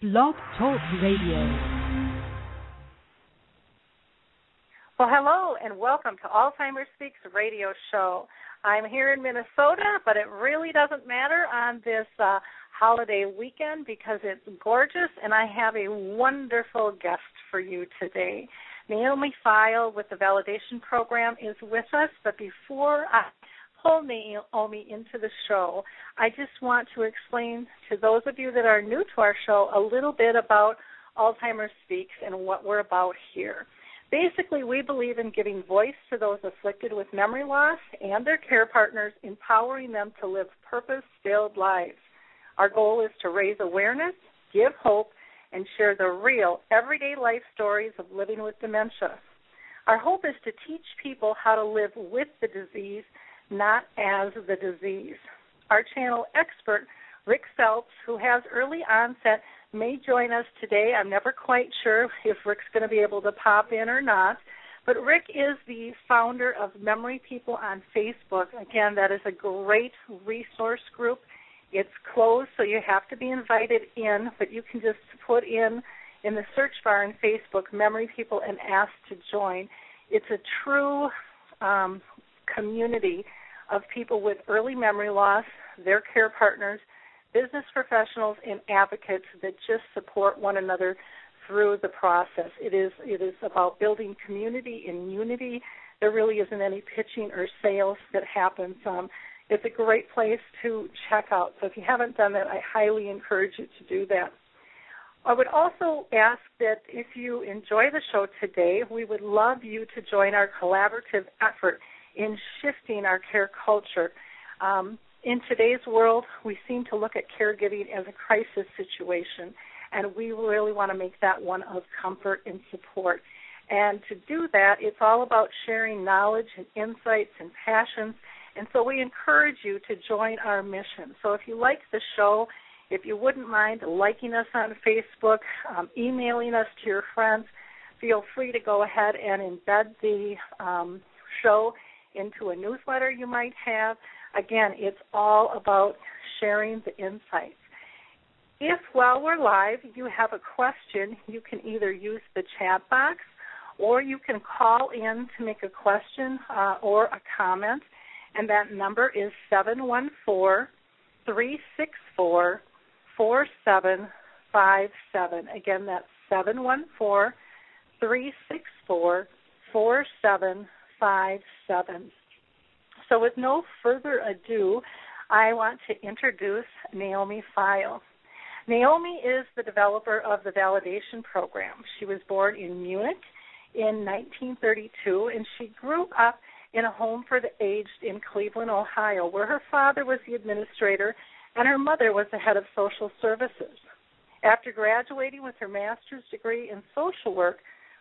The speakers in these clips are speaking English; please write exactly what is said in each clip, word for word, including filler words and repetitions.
Blog Talk Radio. Well, hello and welcome to Alzheimer's Speaks radio show. I'm here in Minnesota, but it really doesn't matter on this uh, holiday weekend because it's gorgeous, and I have a wonderful guest for you today. Naomi Feil with the Validation Program is with us, but before I pull Naomi into the show, I just want to explain to those of you that are new to our show a little bit about Alzheimer's Speaks and what we're about here. Basically, we believe in giving voice to those afflicted with memory loss and their care partners, empowering them to live purpose-filled lives. Our goal is to raise awareness, give hope, and share the real, everyday life stories of living with dementia. Our hope is to teach people how to live with the disease, not as the disease. Our channel expert, Rick Phelps, who has early onset, may join us today. I'm never quite sure if Rick's going to be able to pop in or not, but Rick is the founder of Memory People on Facebook. Again, that is a great resource group. It's closed, so you have to be invited in, but you can just put in in the search bar on Facebook, Memory People, and ask to join. It's a true um, community of people with early memory loss, their care partners, business professionals, and advocates that just support one another through the process. It is it is about building community and unity. There really isn't any pitching or sales that happens. Um, it's a great place to check out. So if you haven't done that, I highly encourage you to do that. I would also ask that if you enjoy the show today, we would love you to join our collaborative effort in shifting our care culture. Um, in today's world, we seem to look at caregiving as a crisis situation, and we really want to make that one of comfort and support. And to do that, it's all about sharing knowledge and insights and passions, and so we encourage you to join our mission. So if you like the show, if you wouldn't mind liking us on Facebook, um, emailing us to your friends, feel free to go ahead and embed the um, show into a newsletter you might have. Again, it's all about sharing the insights. If while we're live you have a question, you can either use the chat box or you can call in to make a question uh, or a comment, and that number is seven one four, three six four, four seven five seven. Again, that's seven one four, three six four, four seven five seven. So with no further ado, I want to introduce Naomi Feil. Naomi is the developer of the Validation Program. She was born in Munich in nineteen thirty-two, and she grew up in a home for the aged in Cleveland, Ohio, where her father was the administrator and her mother was the head of social services. After graduating with her master's degree in social work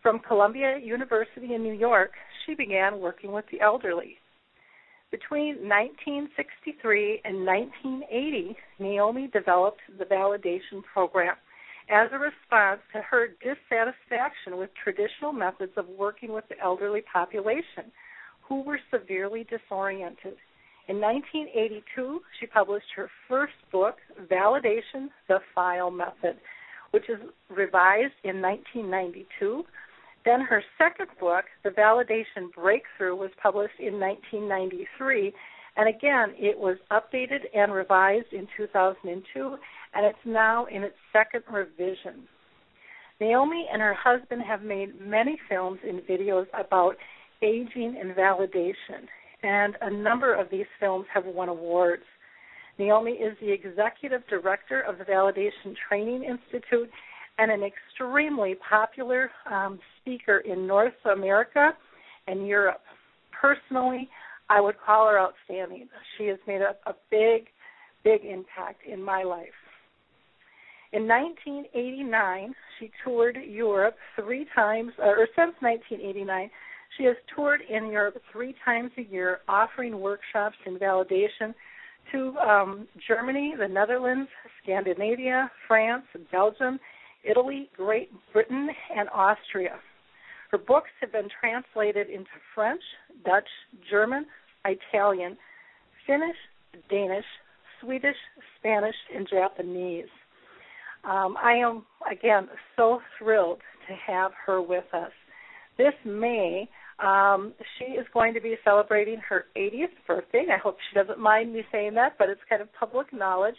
from Columbia University in New York, she began working with the elderly. Between nineteen sixty-three and nineteen eighty, Naomi developed the Validation Program as a response to her dissatisfaction with traditional methods of working with the elderly population, who were severely disoriented. In nineteen eighty-two, she published her first book, Validation: The Feil Method, which is revised in nineteen ninety-two. Then her second book, The Validation Breakthrough, was published in nineteen ninety-three, and again, it was updated and revised in two thousand two, and it's now in its second revision. Naomi and her husband have made many films and videos about aging and validation, and a number of these films have won awards. Naomi is the executive director of the Validation Training Institute and an extremely popular um, speaker in North America and Europe. Personally, I would call her outstanding. She has made a, a big, big impact in my life. In nineteen eighty-nine, she toured Europe three times, or since nineteen eighty-nine, she has toured in Europe three times a year, offering workshops in validation to um, Germany, the Netherlands, Scandinavia, France, Belgium, Italy, Great Britain, and Austria. Her books have been translated into French, Dutch, German, Italian, Finnish, Danish, Swedish, Spanish, and Japanese. Um, I am, again, so thrilled to have her with us. This May, um, she is going to be celebrating her eightieth birthday. I hope she doesn't mind me saying that, but it's kind of public knowledge.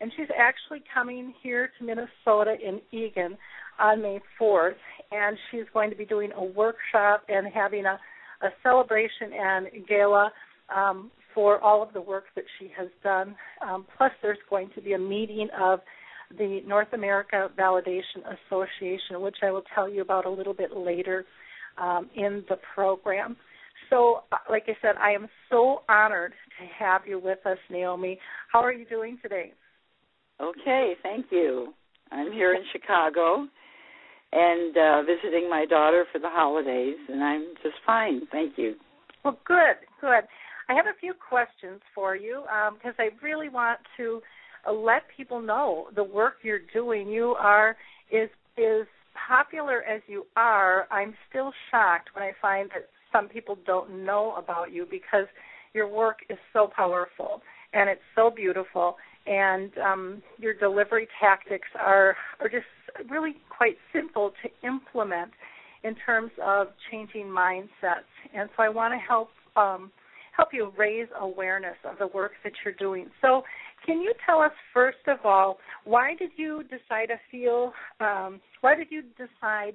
And she's actually coming here to Minnesota in Eagan on May fourth, and she's going to be doing a workshop and having a, a celebration and gala um, for all of the work that she has done. Um, plus, there's going to be a meeting of the North America Validation Association, which I will tell you about a little bit later um, in the program. So, like I said, I am so honored to have you with us, Naomi. How are you doing today? Okay, thank you. I'm here in Chicago and uh, visiting my daughter for the holidays, and I'm just fine, thank you. Well, good, good. I have a few questions for you because um, I really want to let people know the work you're doing. You are, is is popular as you are, I'm still shocked when I find that some people don't know about you because your work is so powerful and it's so beautiful, and um, your delivery tactics are, are just really quite simple to implement in terms of changing mindsets. And so I want to help um, help you raise awareness of the work that you're doing. So can you tell us, first of all, why did you decide to feel, um, why did you decide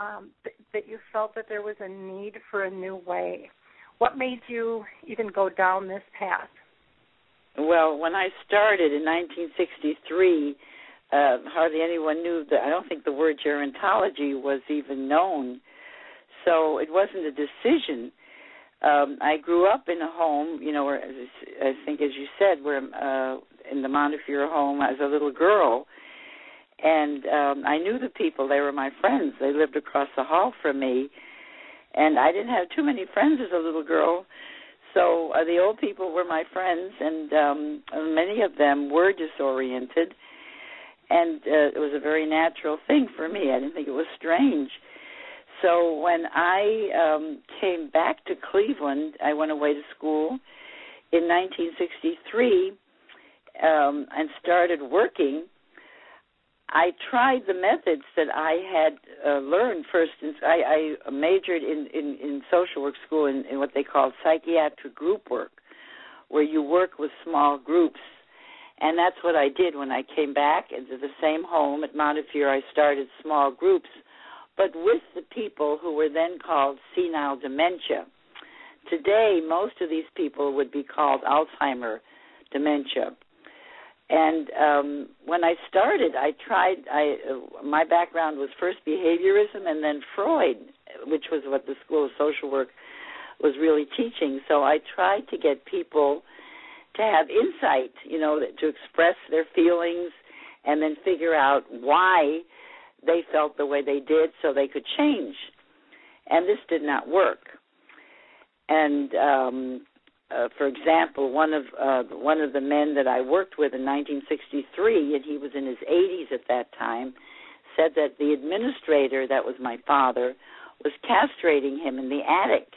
um, th- that you felt that there was a need for a new way? What made you even go down this path? Well, when I started in nineteen sixty-three, uh, hardly anyone knew that. I don't think the word gerontology was even known. So it wasn't a decision. Um, I grew up in a home, you know, where, as I think as you said, where uh, in the Montefiore home as a little girl, and um, I knew the people. They were my friends. They lived across the hall from me, and I didn't have too many friends as a little girl. So uh, the old people were my friends, and um, many of them were disoriented, and uh, it was a very natural thing for me. I didn't think it was strange. So when I um, came back to Cleveland, I went away to school in nineteen sixty-three um, and started working. I tried the methods that I had uh, learned first. In, I, I majored in, in, in social work school in, in what they called psychiatric group work, where you work with small groups. And that's what I did when I came back into the same home at Montefiore. I started small groups, but with the people who were then called senile dementia. Today, most of these people would be called Alzheimer dementia. And um, when I started, I tried, I, uh, my background was first behaviorism and then Freud, which was what the School of Social Work was really teaching. So I tried to get people to have insight, you know, to express their feelings and then figure out why they felt the way they did so they could change. And this did not work. And um, uh, for example, one of uh, one of the men that I worked with in nineteen sixty-three, and he was in his eighties at that time, said that the administrator, that was my father, was castrating him in the attic.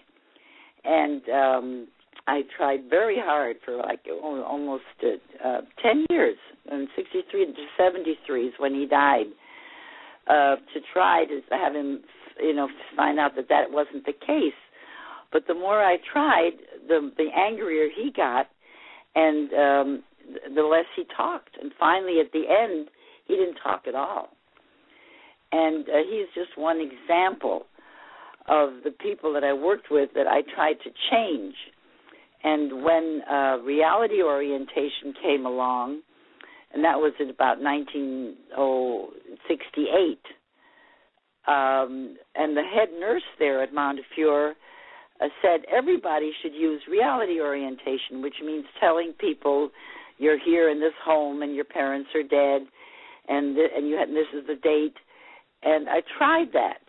And um, I tried very hard for like almost uh, ten years, and sixty-three to seventy-three is when he died. Uh, to try to have him, you know, find out that that wasn't the case. But the more I tried, the the angrier he got, and um, the less he talked. And finally, at the end, he didn't talk at all. And uh, he's just one example of the people that I worked with that I tried to change. And when uh, reality orientation came along, and that was in about nineteen sixty-eight. Um, and the head nurse there at Montefiore uh, said everybody should use reality orientation, which means telling people you're here in this home and your parents are dead, and th- and you had, and this is the date. And I tried that,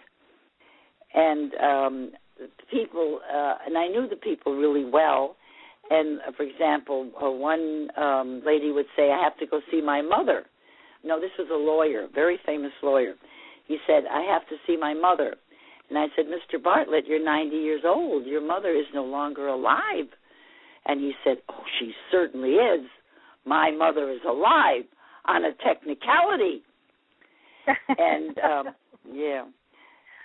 and um, people, uh, and I knew the people really well. And, uh, for example, uh, one um, lady would say, I have to go see my mother. No, this was a lawyer, very famous lawyer. He said, I have to see my mother. And I said, Mister Bartlett, you're ninety years old. Your mother is no longer alive. And he said, oh, she certainly is. My mother is alive on a technicality. And, um, yeah.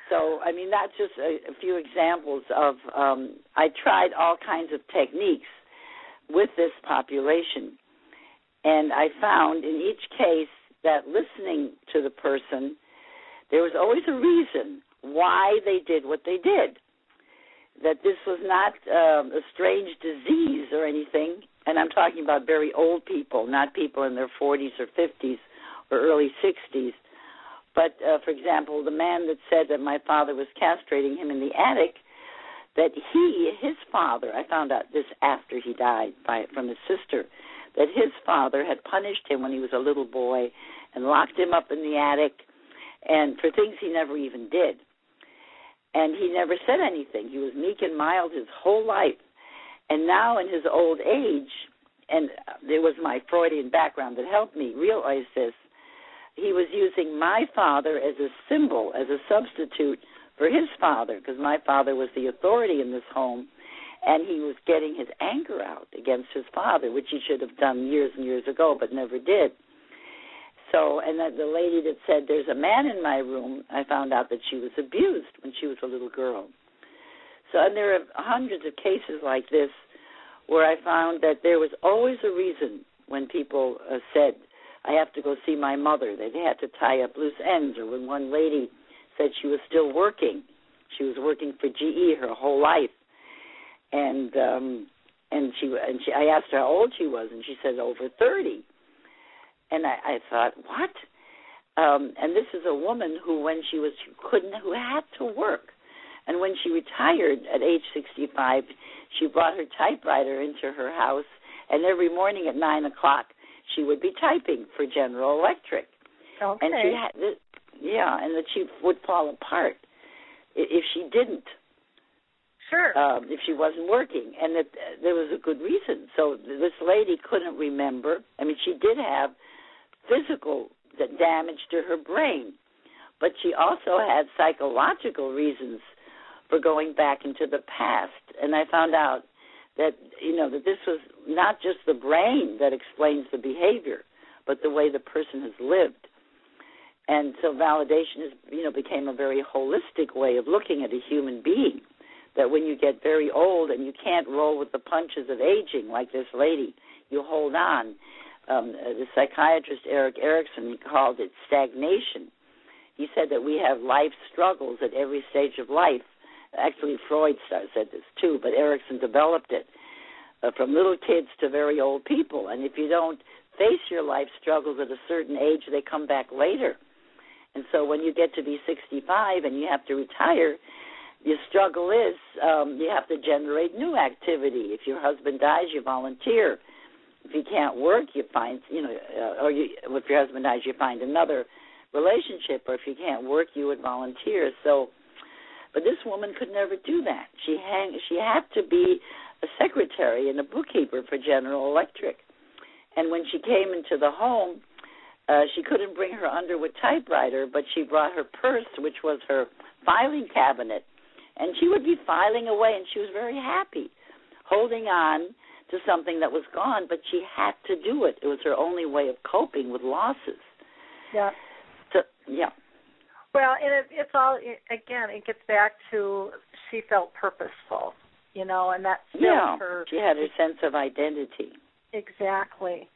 So, I mean, that's just a, a few examples of um, I tried all kinds of techniques with this population, and I found in each case that listening to the person, there was always a reason why they did what they did, that this was not um, a strange disease or anything, and I'm talking about very old people, not people in their forties or fifties or early sixties. But, uh, for example, the man that said that my father was castrating him in the attic, that he, his father, I found out this after he died by, from his sister, that his father had punished him when he was a little boy and locked him up in the attic and for things he never even did. And he never said anything. He was meek and mild his whole life. And now in his old age, and it was my Freudian background that helped me realize this, he was using my father as a symbol, as a substitute for his father, because my father was the authority in this home, and he was getting his anger out against his father, which he should have done years and years ago but never did. So, and that the lady that said, there's a man in my room, I found out that she was abused when she was a little girl. So, and there are hundreds of cases like this where I found that there was always a reason when people uh, said, I have to go see my mother. They had to tie up loose ends. Or when one lady said she was still working. She was working for G E her whole life. And um, and she and she. I asked her how old she was, and she said over thirty. And I, I thought, what? Um, and this is a woman who, when she was, she couldn't, who had to work. And when she retired at age sixty-five, she brought her typewriter into her house, and every morning at nine o'clock, she would be typing for General Electric. Okay. And she had this, yeah, and that she would fall apart if she didn't. Sure. Um, if she wasn't working, and that there was a good reason. So this lady couldn't remember. I mean, she did have physical damage to her brain, but she also had psychological reasons for going back into the past. And I found out that, you know, that this was not just the brain that explains the behavior, but the way the person has lived. And so validation is, you know, became a very holistic way of looking at a human being, that when you get very old and you can't roll with the punches of aging like this lady, you hold on. Um, the psychiatrist Erik Erikson, he called it stagnation. He said that we have life struggles at every stage of life. Actually, Freud said this too, but Erikson developed it uh, from little kids to very old people. And if you don't face your life struggles at a certain age, they come back later. And so when you get to be sixty-five and you have to retire, your struggle is um, you have to generate new activity. If your husband dies, you volunteer. If you can't work, you find, you know, uh, or you, if your husband dies, you find another relationship. Or if you can't work, you would volunteer. So. But this woman could never do that. She hang, she had to be a secretary and a bookkeeper for General Electric. And when she came into the home, uh, she couldn't bring her Underwood typewriter, but she brought her purse, which was her filing cabinet. And she would be filing away, and she was very happy, holding on to something that was gone, but she had to do it. It was her only way of coping with losses. Yeah. So, yeah. Well, and it, it's all, it, again, it gets back to she felt purposeful, you know, and that's yeah, her. She had a sense of identity. Exactly.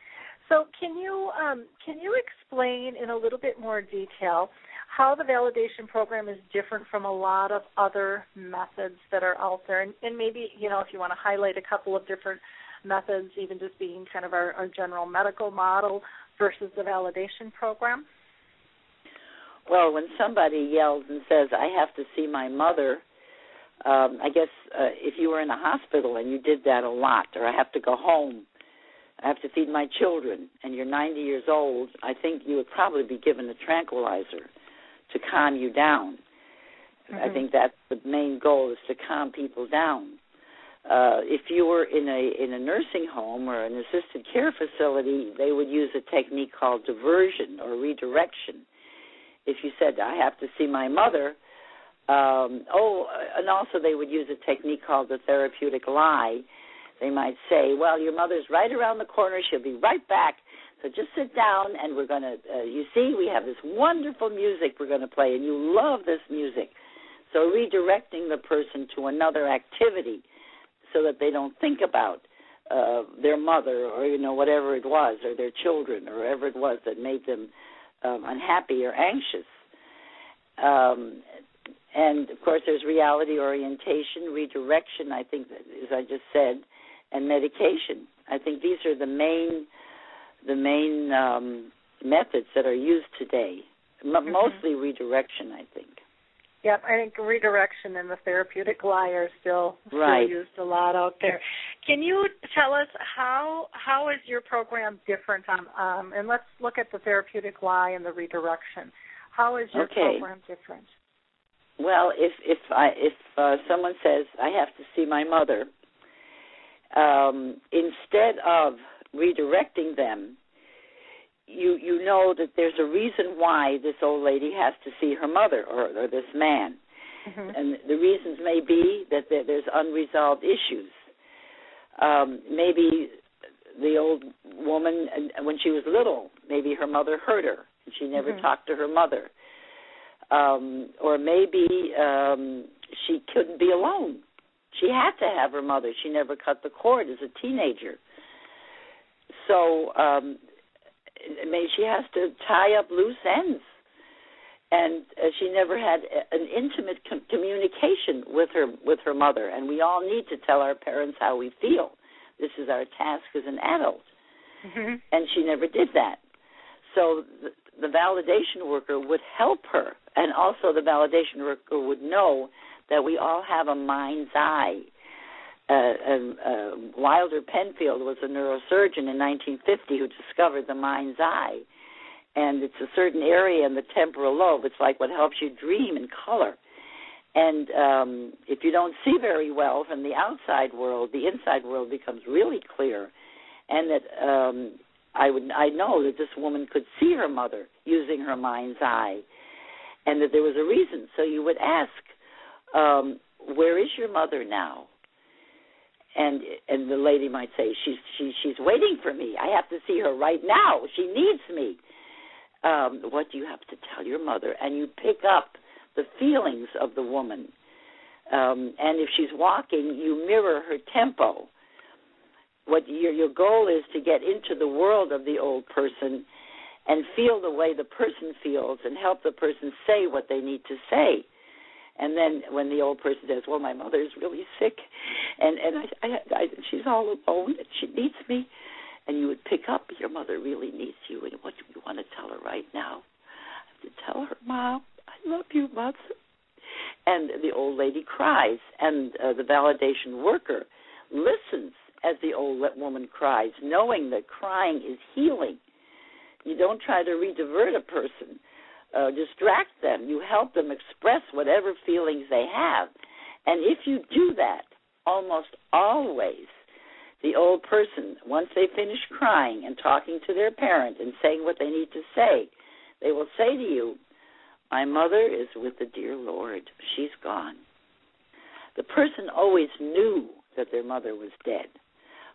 So can you um, can you explain in a little bit more detail how the validation program is different from a lot of other methods that are out there? And, and maybe, you know, if you want to highlight a couple of different methods, even just being kind of our, our general medical model versus the validation program. Well, when somebody yells and says, I have to see my mother, um, I guess uh, if you were in a hospital and you did that a lot, or I have to go home, I have to feed my children, and you're ninety years old, I think you would probably be given a tranquilizer to calm you down. Mm-hmm. I think that's the main goal, is to calm people down. Uh, if you were in a, in a nursing home or an assisted care facility, they would use a technique called diversion or redirection. If you said, I have to see my mother, um, oh, and also they would use a technique called the therapeutic lie. They might say, well, your mother's right around the corner. She'll be right back. So just sit down and we're going to, uh, you see, we have this wonderful music we're going to play, and you love this music. So redirecting the person to another activity so that they don't think about uh, their mother or, you know, whatever it was, or their children or whatever it was that made them um, unhappy or anxious. Um, and, of course, there's reality orientation, redirection, I think, as I just said, and medication. I think these are the main the main um, methods that are used today, M- mm-hmm. mostly redirection, I think. Yep, I think redirection and the therapeutic lie are still, right. still used a lot out there. Can you tell us how how is your program different? On, um, and let's look at the therapeutic lie and the redirection. How is your okay. program different? Well, if if I, if uh, someone says I have to see my mother, um, instead of redirecting them, you you know that there's a reason why this old lady has to see her mother or, or this man. Mm-hmm. And the reasons may be that there, there's unresolved issues. Um, maybe the old woman, when she was little, maybe her mother hurt her and she never mm-hmm. talked to her mother. Um, or maybe um, she couldn't be alone. She had to have her mother. She never cut the cord as a teenager. So um, maybe she has to tie up loose ends. And uh, she never had a, an intimate com- communication with her with her mother. And we all need to tell our parents how we feel. This is our task as an adult. Mm-hmm. And she never did that. So th- the validation worker would help her. And also the validation worker would know that we all have a mind's eye. Uh, and, uh, Wilder Penfield was a neurosurgeon in nineteen fifty who discovered the mind's eye. And it's a certain area in the temporal lobe. It's like what helps you dream and color. And um, if you don't see very well from the outside world, the inside world becomes really clear. And that um, I would I know that this woman could see her mother using her mind's eye, and that there was a reason. So you would ask, um, where is your mother now? And and the lady might say, she's she, she's waiting for me. I have to see her right now. She needs me. Um, what do you have to tell your mother? And you pick up the feelings of the woman. Um, and if she's walking, you mirror her tempo. What your, your goal is to get into the world of the old person and feel the way the person feels and help the person say what they need to say. And then when the old person says, well, my mother is really sick, and, and I, I, I, she's all alone, and she needs me, and you would pick up, your mother really needs you, and what do you want to tell her right now? I have to tell her, Mom, I love you, Mother. And the old lady cries, and uh, the validation worker listens as the old woman cries, knowing that crying is healing. You don't try to redivert a person. Uh, distract them. You help them express whatever feelings they have. And if you do that, almost always the old person, once they finish crying and talking to their parent and saying what they need to say, they will say to you, my mother is with the dear Lord. She's gone. The person always knew that their mother was dead,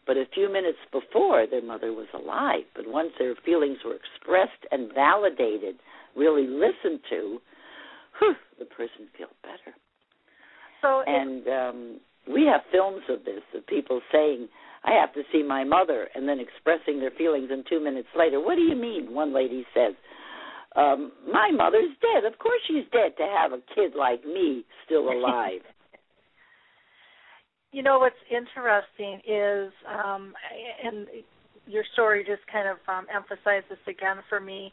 but a few minutes before their mother was alive. But once their feelings were expressed and validated, really listened to, whew, the person feels better. So, and um, we have films of this, of people saying, I have to see my mother, and then expressing their feelings, and two minutes later, what do you mean? One lady says, um, my mother's dead. Of course she's dead to have a kid like me still alive. You know, what's interesting is, um, and your story just kind of um, emphasized this again for me,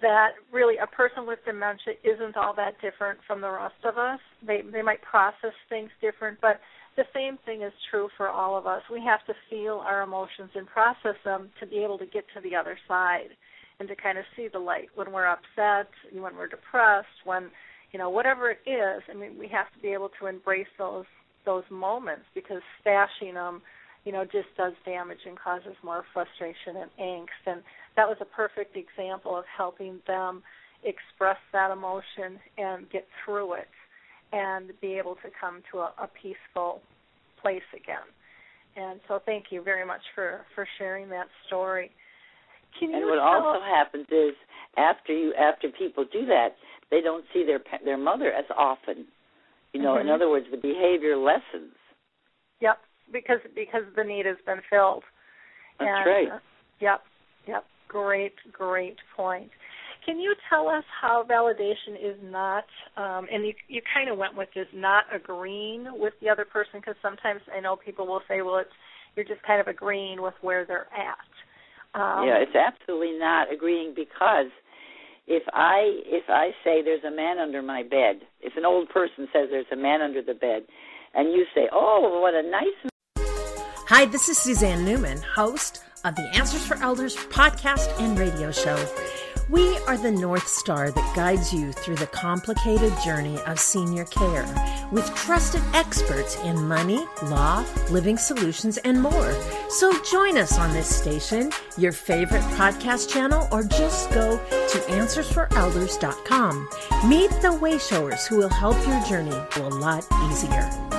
that really a person with dementia isn't all that different from the rest of us. They they might process things different, but the same thing is true for all of us. We have to feel our emotions and process them to be able to get to the other side and to kind of see the light when we're upset, when we're depressed, when, you know, whatever it is. I mean, we have to be able to embrace those those moments, because stashing them, you know, just does damage and causes more frustration and angst. And that was a perfect example of helping them express that emotion and get through it and be able to come to a, a peaceful place again. And so thank you very much for, for sharing that story. Can you and what tell also us? happens is after you after people do that, they don't see their their mother as often. You know, mm-hmm. in other words, the behavior lessens. Yep, because because the need has been filled. That's and, right. Uh, yep, yep. Great, great point. Can you tell us how validation is not, um, and you, you kind of went with this, not agreeing with the other person, because sometimes I know people will say, well, it's you're just kind of agreeing with where they're at. Um, yeah, it's absolutely not agreeing, because if I if I say there's a man under my bed, if an old person says there's a man under the bed, and you say, oh, what a nice man. Hi, this is Suzanne Newman, host of the Answers for Elders podcast and radio show. We are the North Star that guides you through the complicated journey of senior care with trusted experts in money, law, living solutions, and more. So join us on this station, your favorite podcast channel, or just go to answers for elders dot com. Meet the way showers who will help your journey go a lot easier.